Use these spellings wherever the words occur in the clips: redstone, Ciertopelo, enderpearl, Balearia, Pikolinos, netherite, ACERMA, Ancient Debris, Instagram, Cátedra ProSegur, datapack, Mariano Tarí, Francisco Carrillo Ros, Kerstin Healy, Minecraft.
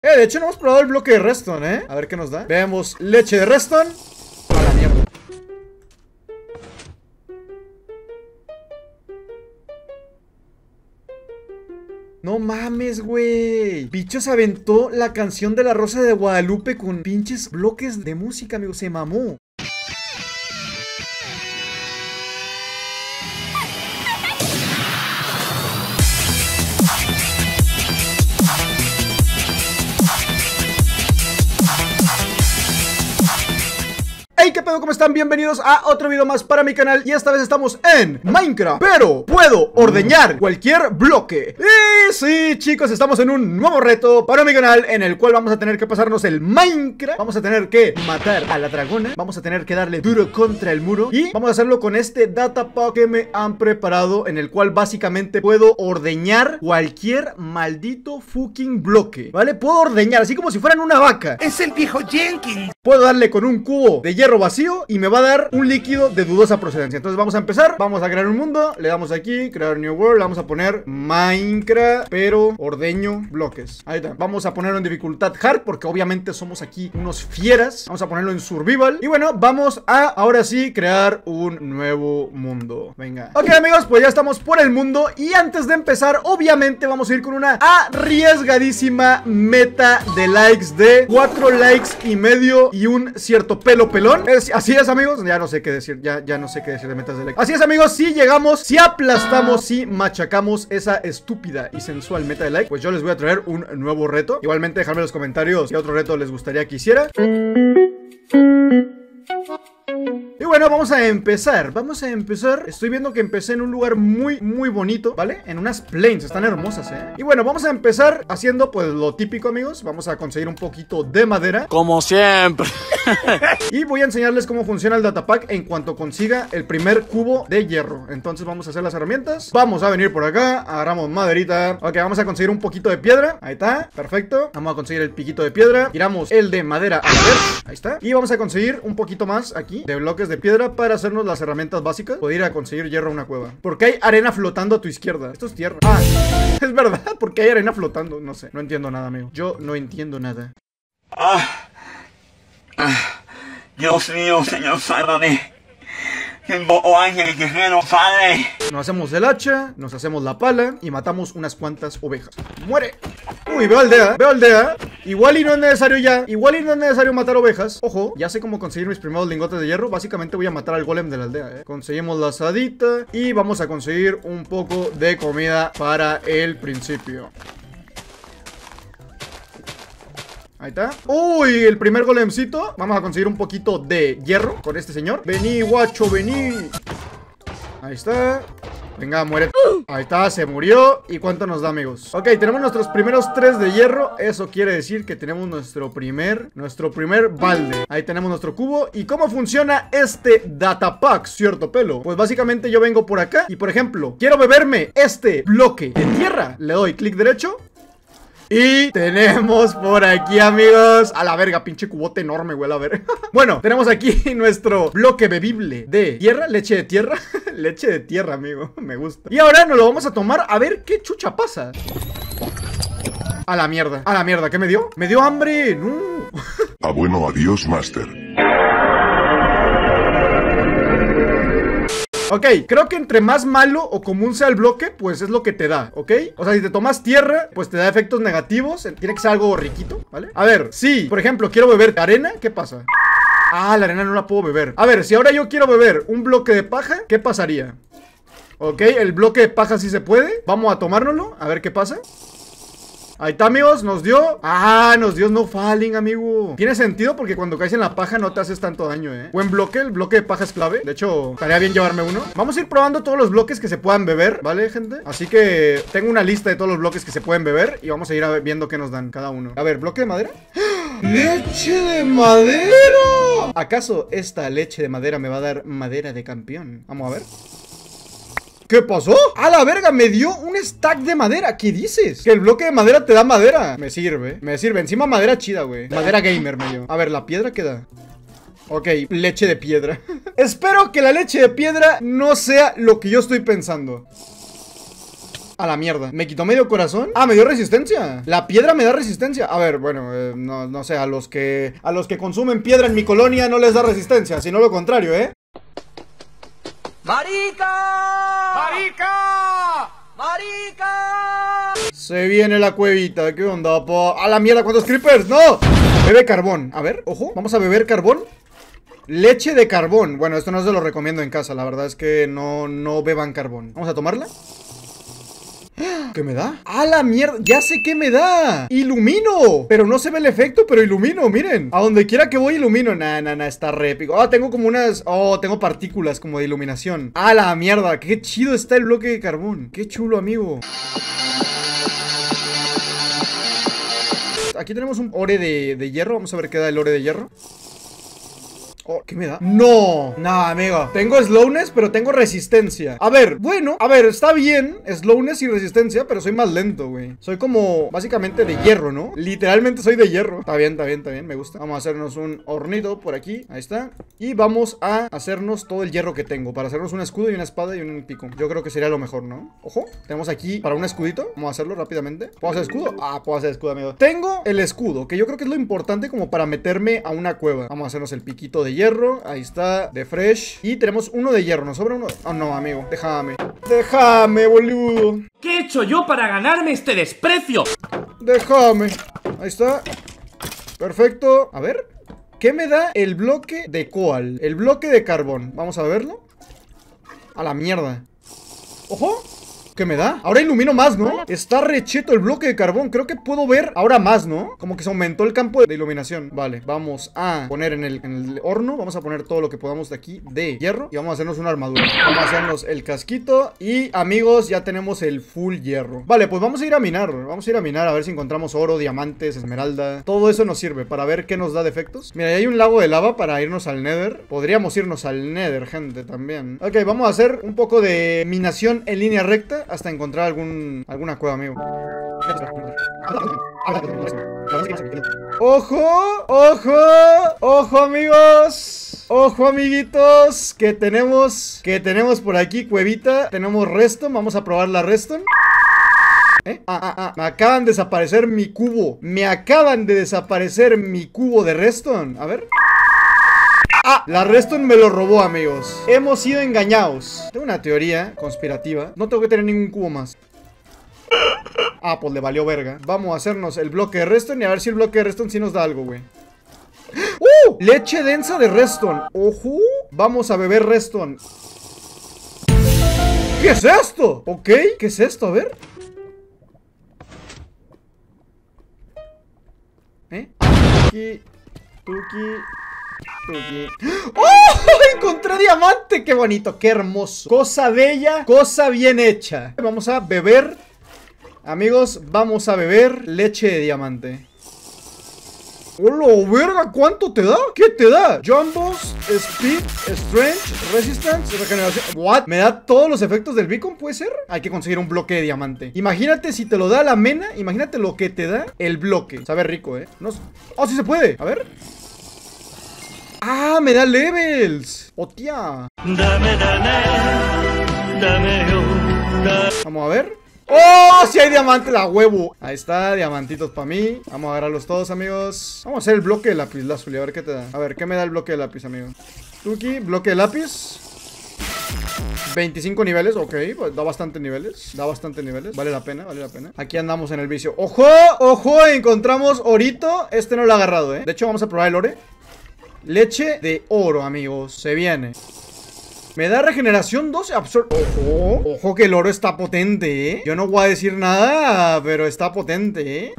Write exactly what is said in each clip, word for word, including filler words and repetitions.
Eh, de hecho no hemos probado el bloque de redstone, eh. A ver qué nos da. Veamos leche de redstone. A la mierda. No mames, güey. Bicho se aventó la canción de la Rosa de Guadalupe con pinches bloques de música, amigo. Se mamó. ¿Qué pedo? ¿Cómo están? Bienvenidos a otro video más para mi canal. Y esta vez estamos en Minecraft, pero puedo ordeñar cualquier bloque. Y sí, chicos, estamos en un nuevo reto para mi canal, en el cual vamos a tener que pasarnos el Minecraft. Vamos a tener que matar a la dragona, vamos a tener que darle duro contra el muro, y vamos a hacerlo con este data pack que me han preparado, en el cual básicamente puedo ordeñar cualquier maldito fucking bloque, ¿vale? Puedo ordeñar, así como si fueran una vaca. Es el viejo Jenkins. Puedo darle con un cubo de hierro vacío y me va a dar un líquido de dudosa procedencia. Entonces vamos a empezar, vamos a crear un mundo. Le damos aquí, crear new world, le vamos a poner Minecraft, pero ordeño bloques. Ahí está, vamos a ponerlo en dificultad hard, porque obviamente somos aquí unos fieras. Vamos a ponerlo en survival. Y bueno, vamos a, ahora sí, crear un nuevo mundo. Venga. Ok, amigos, pues ya estamos por el mundo. Y antes de empezar, obviamente vamos a ir con una arriesgadísima meta de likes, de cuatro likes y medio y un cierto pelo pelón. Es, así es, amigos, ya no sé qué decir, ya, ya no sé qué decir de metas de like. Así es, amigos, si llegamos, si aplastamos, si machacamos esa estúpida y sensual meta de like, pues yo les voy a traer un nuevo reto. Igualmente, dejadme en los comentarios qué otro reto les gustaría que hiciera. Y bueno, vamos a empezar, vamos a empezar. Estoy viendo que empecé en un lugar muy, muy bonito, ¿vale? En unas plains, están hermosas, ¿eh? Y bueno, vamos a empezar haciendo, pues, lo típico, amigos. Vamos a conseguir un poquito de madera, como siempre. Y voy a enseñarles cómo funciona el datapack en cuanto consiga el primer cubo de hierro. Entonces vamos a hacer las herramientas. Vamos a venir por acá, agarramos maderita. Ok, vamos a conseguir un poquito de piedra. Ahí está, perfecto. Vamos a conseguir el piquito de piedra. Tiramos el de madera a ver. Ahí está. Y vamos a conseguir un poquito más aquí de bloques de piedra para hacernos las herramientas básicas. Poder ir a conseguir hierro a una cueva, porque hay arena flotando a tu izquierda. Esto es tierra. Ah, es verdad, porque hay arena flotando. No sé, no entiendo nada, amigo. Yo no entiendo nada. Ah, ah, Dios mío, señor, sálvame. Nos hacemos el hacha, nos hacemos la pala y matamos unas cuantas ovejas. ¡Muere! Uy, veo aldea, veo aldea. Igual y no es necesario ya, igual y no es necesario matar ovejas. Ojo, ya sé cómo conseguir mis primeros lingotes de hierro. Básicamente voy a matar al golem de la aldea, ¿eh? Conseguimos la asadita y vamos a conseguir un poco de comida para el principio. Ahí está. Uy, el primer golemcito. Vamos a conseguir un poquito de hierro con este señor. Vení, guacho, vení. Ahí está. Venga, muere. Ahí está, se murió. ¿Y cuánto nos da, amigos? Ok, tenemos nuestros primeros tres de hierro. Eso quiere decir que tenemos nuestro primer Nuestro primer balde. Ahí tenemos nuestro cubo. ¿Y cómo funciona este datapack, cierto pelo? Pues básicamente yo vengo por acá y, por ejemplo, quiero beberme este bloque de tierra. Le doy clic derecho y tenemos por aquí, amigos, a la verga, pinche cubote enorme, güey, a ver. Bueno, tenemos aquí nuestro bloque bebible de tierra, leche de tierra. Leche de tierra, amigo, me gusta. Y ahora nos lo vamos a tomar a ver qué chucha pasa. A la mierda, a la mierda, ¿qué me dio? Me dio hambre, no. Ah, bueno, adiós, master. Ok, creo que entre más malo o común sea el bloque, pues es lo que te da, ¿ok? O sea, si te tomas tierra, pues te da efectos negativos. Tiene que ser algo riquito, ¿vale? A ver, si, por ejemplo, quiero beber arena, ¿qué pasa? Ah, la arena no la puedo beber. A ver, si ahora yo quiero beber un bloque de paja, ¿qué pasaría? Ok, el bloque de paja sí se puede. Vamos a tomárnoslo, a ver qué pasa. Ahí está, amigos, nos dio. Ah, nos dio no falling, amigo. Tiene sentido porque cuando caes en la paja no te haces tanto daño, eh. Buen bloque, el bloque de paja es clave. De hecho, estaría bien llevarme uno. Vamos a ir probando todos los bloques que se puedan beber, ¿vale, gente? Así que tengo una lista de todos los bloques que se pueden beber y vamos a ir a viendo qué nos dan cada uno. A ver, bloque de madera. ¡Leche de madera! ¿Acaso esta leche de madera me va a dar madera de campeón? Vamos a ver. ¿Qué pasó? ¡A la verga! Me dio un stack de madera. ¿Qué dices? Que el bloque de madera te da madera. Me sirve, me sirve. Encima madera chida, güey. Madera gamer me dio. A ver, ¿la piedra qué da? Ok, leche de piedra. Espero que la leche de piedra no sea lo que yo estoy pensando. A la mierda. ¿Me quitó medio corazón? Ah, me dio resistencia. La piedra me da resistencia. A ver, bueno, eh, no, no sé, a los que a los que consumen piedra en mi colonia no les da resistencia, sino lo contrario, ¿eh? ¡Marica! ¡Marica! ¡Marica! Se viene la cuevita, ¿qué onda, po? ¡A la mierda! ¿Cuántos creepers? ¡No! Bebe carbón, a ver, ojo, vamos a beber carbón. Leche de carbón, bueno, esto no se lo recomiendo en casa, la verdad es que no, no beban carbón. Vamos a tomarla. ¿Qué me da? ¡A la mierda! ¡Ya sé qué me da! ¡Ilumino! Pero no se ve el efecto, pero ilumino, miren. A donde quiera que voy ilumino. Nah, nah, nah, está re épico. Ah, oh, tengo como unas... Oh, tengo partículas como de iluminación. ¡A la mierda! ¡Qué chido está el bloque de carbón! ¡Qué chulo, amigo! Aquí tenemos un ore de, de hierro. Vamos a ver qué da el ore de hierro. Oh, ¿qué me da? ¡No! Nada, amigo. Tengo slowness, pero tengo resistencia. A ver, bueno, a ver, está bien. Slowness y resistencia, pero soy más lento, güey. Soy como, básicamente, de hierro, ¿no? Literalmente soy de hierro. Está bien, está bien, está bien, me gusta. Vamos a hacernos un hornito por aquí, ahí está. Y vamos a hacernos todo el hierro que tengo, para hacernos un escudo y una espada y un pico. Yo creo que sería lo mejor, ¿no? Ojo, tenemos aquí para un escudito. Vamos a hacerlo rápidamente. ¿Puedo hacer escudo? Ah, puedo hacer escudo, amigo. Tengo el escudo, que yo creo que es lo importante como para meterme a una cueva. Vamos a hacernos el piquito de hierro, ahí está, de fresh. Y tenemos uno de hierro, nos sobra uno. Oh no, amigo, déjame, déjame, boludo. ¿Qué he hecho yo para ganarme este desprecio? Déjame, ahí está. Perfecto, a ver. ¿Qué me da el bloque de coal? El bloque de carbón, vamos a verlo. A la mierda. Ojo. ¿Qué me da? Ahora ilumino más, ¿no? Está recheto el bloque de carbón, creo que puedo ver ahora más, ¿no? Como que se aumentó el campo de iluminación. Vale, vamos a poner en el, en el horno. Vamos a poner todo lo que podamos de aquí de hierro. Y vamos a hacernos una armadura. Vamos a hacernos el casquito. Y, amigos, ya tenemos el full hierro. Vale, pues vamos a ir a minar. Vamos a ir a minar a ver si encontramos oro, diamantes, esmeralda. Todo eso nos sirve para ver qué nos da de efectos. Mira, ahí hay un lago de lava para irnos al Nether. Podríamos irnos al Nether, gente, también. Ok, vamos a hacer un poco de minación en línea recta hasta encontrar algún alguna cueva, amigo. ¡Ojo! ¡Ojo! ¡Ojo, amigos! ¡Ojo, amiguitos! Que tenemos, que tenemos por aquí cuevita. Tenemos redstone, vamos a probar la redstone. ¿Eh? Ah, ah, ah. Me acaban de desaparecer mi cubo. Me acaban de desaparecer mi cubo de redstone. A ver. Ah, la redstone me lo robó, amigos. Hemos sido engañados. Tengo una teoría conspirativa. No tengo que tener ningún cubo más. Ah, pues le valió verga. Vamos a hacernos el bloque de redstone y a ver si el bloque de redstone sí nos da algo, güey. ¡Uh! Leche densa de redstone. ¡Ojo! Vamos a beber redstone. ¿Qué es esto? ¿Ok? ¿Qué es esto? A ver. ¿Eh? Tuki, tuki. ¡Oh! Encontré diamante, qué bonito, qué hermoso. Cosa bella, cosa bien hecha. Vamos a beber, amigos, vamos a beber leche de diamante. ¡Hola, verga! ¿Cuánto te da? ¿Qué te da? Jumbos, Speed, Strength, Resistance, Regeneración. ¿What? ¿Me da todos los efectos del beacon? ¿Puede ser? Hay que conseguir un bloque de diamante. Imagínate si te lo da la mena. Imagínate lo que te da el bloque. Sabe rico, ¿eh? No... ¡Oh, sí se puede! A ver... ¡Ah! ¡Me da levels! ¡Hostia! Vamos a ver. ¡Oh! ¡Si hay diamante, la huevo! Ahí está, diamantitos para mí. Vamos a agarrarlos todos, amigos. Vamos a hacer el bloque de lápiz, Lazuli, a ver qué te da. A ver, ¿qué me da el bloque de lápiz, amigo? Tuki, bloque de lápiz. veinticinco niveles, ok, pues da bastante niveles. Da bastante niveles, vale la pena, vale la pena. Aquí andamos en el vicio. ¡Ojo! ¡Ojo! Encontramos orito. Este no lo ha agarrado, eh. De hecho, vamos a probar el ore. Leche de oro, amigos. Se viene. Me da regeneración doce. Absor... Ojo. Ojo que el oro está potente, ¿eh? Yo no voy a decir nada, pero está potente, ¿eh?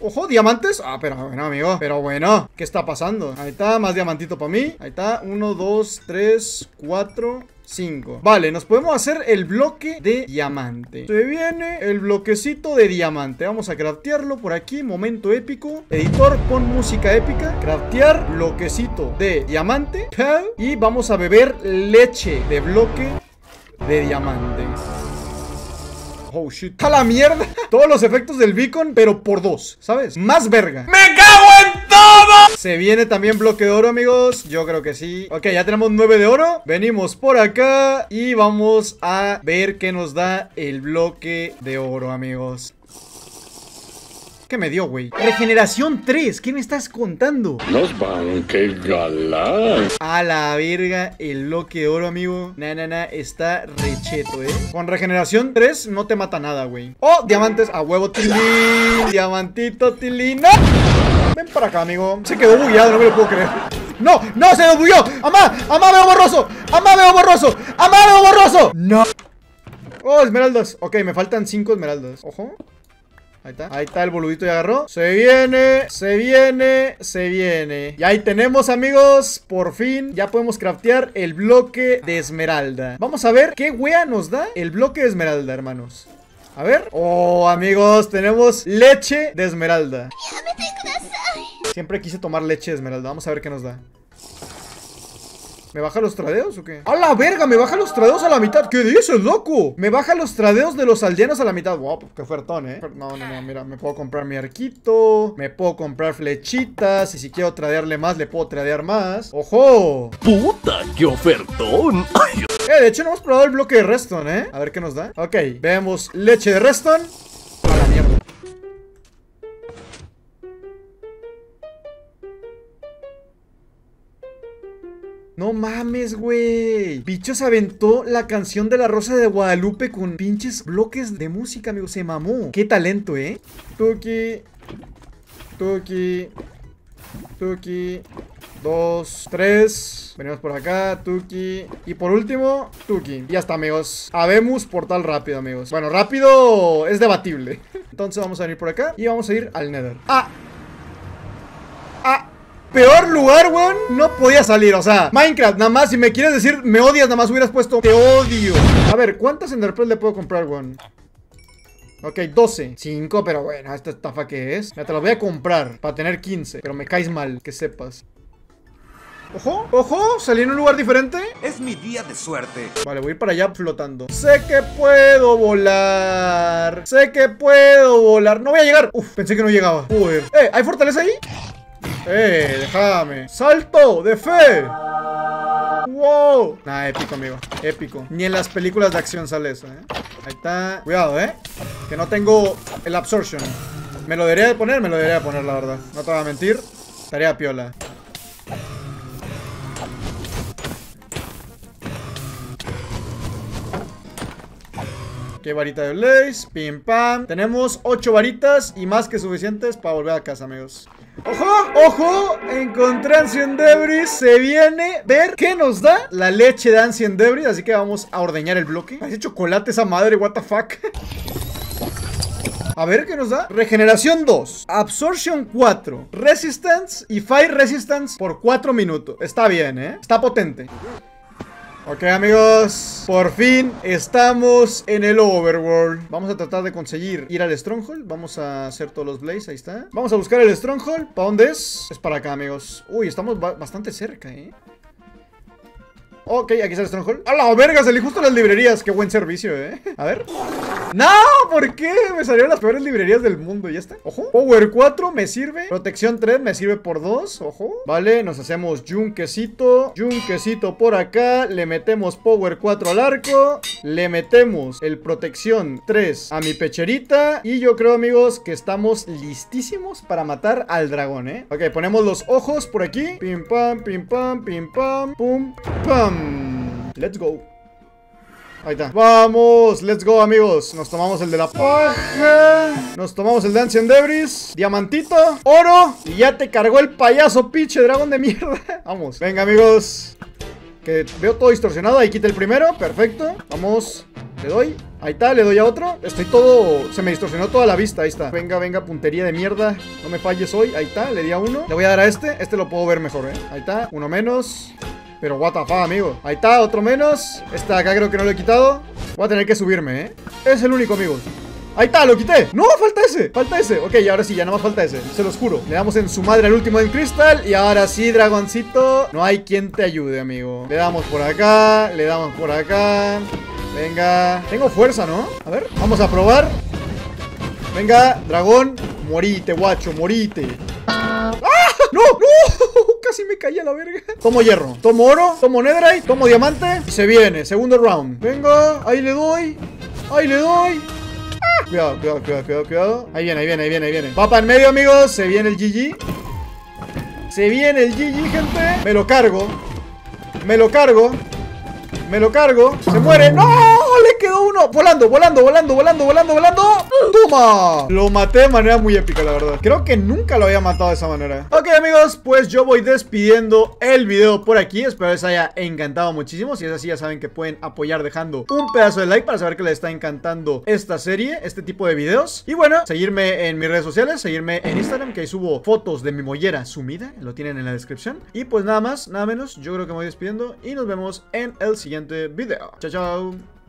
Ojo, diamantes. Ah, pero bueno, amigo. Pero bueno. ¿Qué está pasando? Ahí está, más diamantito para mí. Ahí está. uno, dos, tres, cuatro... cinco. Vale, nos podemos hacer el bloque de diamante. Se viene el bloquecito de diamante. Vamos a craftearlo por aquí, momento épico. Editor, pon música épica. Craftear bloquecito de diamante. Y vamos a beber leche de bloque de diamante. Oh shit, a la mierda. Todos los efectos del beacon, pero por dos, ¿sabes? Más verga. ¡Me cago en todo! Se viene también bloque de oro, amigos. Yo creo que sí. Ok, ya tenemos nueve de oro. Venimos por acá y vamos a ver qué nos da el bloque de oro, amigos. ¿Qué me dio, güey? Regeneración tres, ¿qué me estás contando? Los banques galán. A la verga, el bloque de oro, amigo. Na, na, na, está recheto, eh. Con regeneración tres no te mata nada, güey. Oh, diamantes a huevo, Tilín. Diamantito, Tilín. ¡No! Ven para acá, amigo. Se quedó bugueado, no me lo puedo creer. ¡No! ¡No, se lo bugueó! ¡Amá! ¡Amá, veo borroso! ¡Amá, veo borroso! ¡Amá, veo borroso! ¡No! Oh, esmeraldas. Ok, me faltan cinco esmeraldas. Ojo. Ahí está, ahí está el boludito, ya agarró. Se viene, se viene, se viene. Y ahí tenemos, amigos, por fin ya podemos craftear el bloque de esmeralda. Vamos a ver qué wea nos da el bloque de esmeralda, hermanos. A ver. Oh, amigos, tenemos leche de esmeralda. Siempre quise tomar leche de esmeralda, vamos a ver qué nos da. ¿Me baja los tradeos o qué? ¡A la verga! ¡Me baja los tradeos a la mitad! ¿Qué dices, loco? Me baja los tradeos de los aldeanos a la mitad. Wow, qué ofertón, ¿eh? No, no, no, mira, me puedo comprar mi arquito, me puedo comprar flechitas, y si quiero tradearle más, le puedo tradear más. ¡Ojo! ¡Puta, qué ofertón! Ay, eh, de hecho no hemos probado el bloque de redstone, ¿eh? A ver qué nos da. Ok, vemos leche de redstone. A la mierda. No mames, güey. Bicho se aventó la canción de la Rosa de Guadalupe con pinches bloques de música, amigo. Se mamó. Qué talento, eh. Tuki. Tuki. Tuki. Dos, tres. Venimos por acá, Tuki. Y por último, Tuki. Y ya está, amigos. Habemos portal rápido, amigos. Bueno, rápido es debatible. Entonces vamos a venir por acá y vamos a ir al Nether. ¡Ah! ¡Ah! Peor lugar, weón, no podía salir, o sea, Minecraft, nada más, si me quieres decir me odias, nada más hubieras puesto te odio. A ver, ¿cuántas enderpearls le puedo comprar, weón? Ok, doce, cinco, pero bueno, esta estafa que es. Ya te las voy a comprar para tener quince, pero me caes mal, que sepas. Ojo, ojo, salí en un lugar diferente. Es mi día de suerte. Vale, voy a ir para allá flotando. Sé que puedo volar. Sé que puedo volar, no voy a llegar. Uf, pensé que no llegaba. Joder. Eh, ¿hay fortaleza ahí? ¡Eh! ¡Déjame! ¡Salto de fe! ¡Wow! Nah, épico, amigo. Épico. Ni en las películas de acción sale eso, ¿eh? Ahí está. Cuidado, ¿eh? Que no tengo el absorption. Me lo debería de poner, me lo debería de poner, la verdad. No te voy a mentir. Tarea piola. Ok, varita de blaze. Pim, pam. Tenemos ocho varitas y más que suficientes para volver a casa, amigos. ¡Ojo! ¡Ojo! Encontré Ancient Debris. Se viene ver qué nos da la leche de Ancient Debris. Así que vamos a ordeñar el bloque. Parece chocolate esa madre, what the fuck. A ver qué nos da. Regeneración dos, Absorption cuatro, Resistance y Fire Resistance por cuatro minutos. Está bien, ¿eh? Está potente. Ok, amigos, por fin estamos en el overworld. Vamos a tratar de conseguir ir al Stronghold. Vamos a hacer todos los blaze, ahí está. Vamos a buscar el Stronghold, ¿para dónde es? Es para acá, amigos. Uy, estamos ba bastante cerca, eh. Ok, aquí está el Stronghold. ¡A la verga! Salí justo a las librerías. ¡Qué buen servicio, eh! A ver. ¡No! ¿Por qué? Me salieron las peores librerías del mundo. ¿Ya está? Ojo. Power cuatro me sirve. Protección tres me sirve por dos. Ojo. Vale, nos hacemos yunquecito. Yunquecito por acá. Le metemos Power cuatro al arco. Le metemos el Protección tres a mi pecherita. Y yo creo, amigos, que estamos listísimos para matar al dragón, ¿eh? Ok, ponemos los ojos por aquí. Pim, pam, pim, pam, pim, pam. Pum, pam. Let's go. Ahí está. Vamos, let's go, amigos. Nos tomamos el de la paja. Nos tomamos el de Ancient Debris. Diamantito, oro. Y ya te cargó el payaso, pinche dragón de mierda. Vamos, venga, amigos. Que veo todo distorsionado. Ahí quita el primero, perfecto. Vamos, le doy. Ahí está, le doy a otro. Estoy todo... Se me distorsionó toda la vista, ahí está. Venga, venga, puntería de mierda. No me falles hoy, ahí está, le di a uno. Le voy a dar a este, este lo puedo ver mejor, eh. Ahí está, uno menos. Pero what the fuck, amigo. Ahí está, otro menos. Esta de acá creo que no lo he quitado. Voy a tener que subirme, ¿eh? Es el único, amigos. Ahí está, lo quité. No, falta ese, falta ese. Ok, ahora sí, ya nada más falta ese, se los juro. Le damos en su madre al último en cristal. Y ahora sí, dragoncito, no hay quien te ayude, amigo. Le damos por acá, le damos por acá. Venga. Tengo fuerza, ¿no? A ver, vamos a probar. Venga, dragón. Morite, guacho, morite. ¡Ah! ¡No, no! casi me caí a la verga. Tomo hierro, tomo oro, tomo netherite, tomo diamante. Y se viene, segundo round. Venga, ahí le doy. Ahí le doy. ¡Ah! Cuidado, cuidado, cuidado, cuidado, cuidado. Ahí viene, ahí viene, ahí viene, ahí viene. Papa en medio, amigos. Se viene el G G. Se viene el G G, gente. Me lo cargo. Me lo cargo. Me lo cargo. Se muere. ¡No! Le quedó uno. Volando, volando, volando, volando, volando, volando. ¡Toma! Lo maté de manera muy épica, la verdad. Creo que nunca lo había matado de esa manera. Ok, amigos, pues yo voy despidiendo el video por aquí. Espero les haya encantado muchísimo. Si es así, ya saben que pueden apoyar dejando un pedazo de like para saber que les está encantando esta serie, este tipo de videos. Y bueno, seguirme en mis redes sociales, seguirme en Instagram, que ahí subo fotos de mi mollera sumida. Lo tienen en la descripción. Y pues nada más, nada menos, yo creo que me voy despidiendo y nos vemos en el siguiente video. Chao, chao.